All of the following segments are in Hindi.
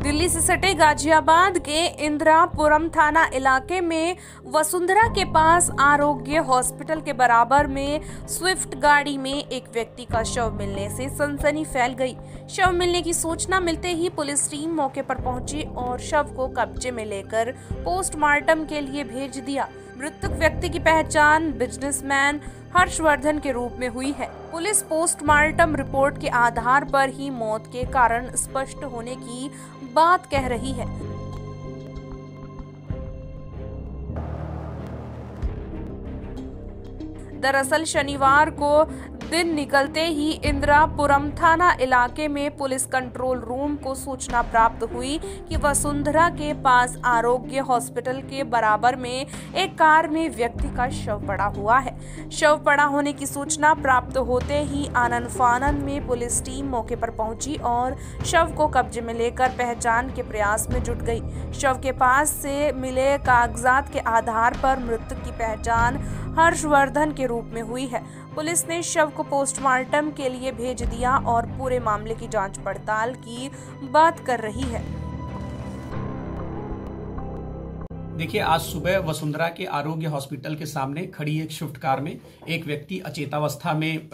दिल्ली से सटे गाजियाबाद के इंदिरापुरम थाना इलाके में वसुंधरा के पास आरोग्य हॉस्पिटल के बराबर में स्विफ्ट गाड़ी में एक व्यक्ति का शव मिलने से सनसनी फैल गई। शव मिलने की सूचना मिलते ही पुलिस टीम मौके पर पहुंची और शव को कब्जे में लेकर पोस्टमार्टम के लिए भेज दिया। मृतक व्यक्ति की पहचान बिजनेसमैन हर्षवर्धन के रूप में हुई है। पुलिस पोस्टमार्टम रिपोर्ट के आधार पर ही मौत के कारण स्पष्ट होने की बात कह रही है। दरअसल शनिवार को दिन निकलते ही इंदिरापुरम थाना इलाके में पुलिस कंट्रोल रूम को सूचना प्राप्त हुई कि वसुंधरा के पास आरोग्य हॉस्पिटल के बराबर में एक कार में व्यक्ति का शव पड़ा हुआ है। शव पड़ा होने की सूचना प्राप्त होते ही आनन फानन में पुलिस टीम मौके पर पहुंची और शव को कब्जे में लेकर पहचान के प्रयास में जुट गई। शव के पास से मिले कागजात के आधार पर मृतक की पहचान हर्षवर्धन के रूप में हुई है। पुलिस ने शव को पोस्टमार्टम के लिए भेज दिया और पूरे मामले की जांच पड़ताल की बात कर रही है। देखिए, आज सुबह वसुंधरा के आरोग्य हॉस्पिटल के सामने खड़ी एक स्विफ्ट कार में एक व्यक्ति अचेतावस्था में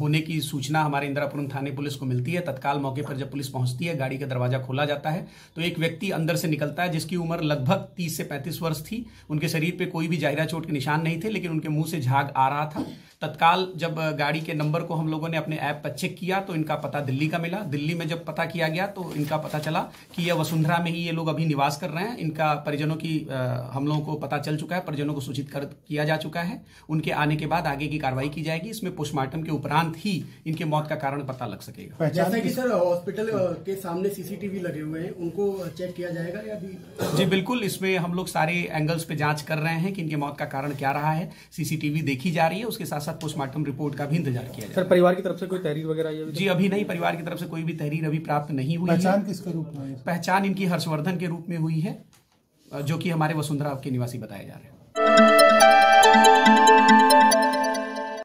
होने की सूचना हमारे इंदिरापुरम थाने पुलिस को मिलती है। तत्काल मौके पर जब पुलिस पहुंचती है, गाड़ी का दरवाजा खोला जाता है तो एक व्यक्ति अंदर से निकलता है जिसकी उम्र लगभग 30 से 35 वर्ष थी। उनके शरीर पर कोई भी जाहिरा चोट के निशान नहीं थे, लेकिन उनके मुँह से झाग आ रहा था। तत्काल जब गाड़ी के नंबर को हम लोगों ने अपने ऐप पर चेक किया तो इनका पता दिल्ली का मिला। दिल्ली में जब पता किया गया तो इनका पता चला कि यह वसुंधरा में ही ये लोग अभी निवास कर रहे हैं। इनका परिजनों की हम लोगों को पता चल चुका है, परिजनों को सूचित कर किया जा चुका है। उनके आने के बाद आगे की कार्रवाई की जाएगी। इसमें पोस्टमार्टम के उपरांत ही इनके मौत का कारण पता लग सकेगा। जैसा कि सर हॉस्पिटल के सामने सीसीटीवी लगे हुए हैं, उनको चेक किया जाएगा या भी? जी बिल्कुल, इसमें हम लोग सारे एंगल्स पे जांच कर रहे हैं कि इनके मौत का कारण क्या रहा है। सीसीटीवी देखी जा रही है, उसके साथ साथ पोस्टमार्टम रिपोर्ट का भी इंतजार किया जाएगा। सर परिवार की तरफ से कोई तहरीर वगैरह? जी अभी नहीं, परिवार की तरफ से कोई भी तहरीर अभी प्राप्त नहीं हुई। पहचान किसके रूप में? पहचान इनकी हर्षवर्धन के रूप में हुई है, जो कि हमारे वसुंधरा के निवासी बताए जा रहे हैं।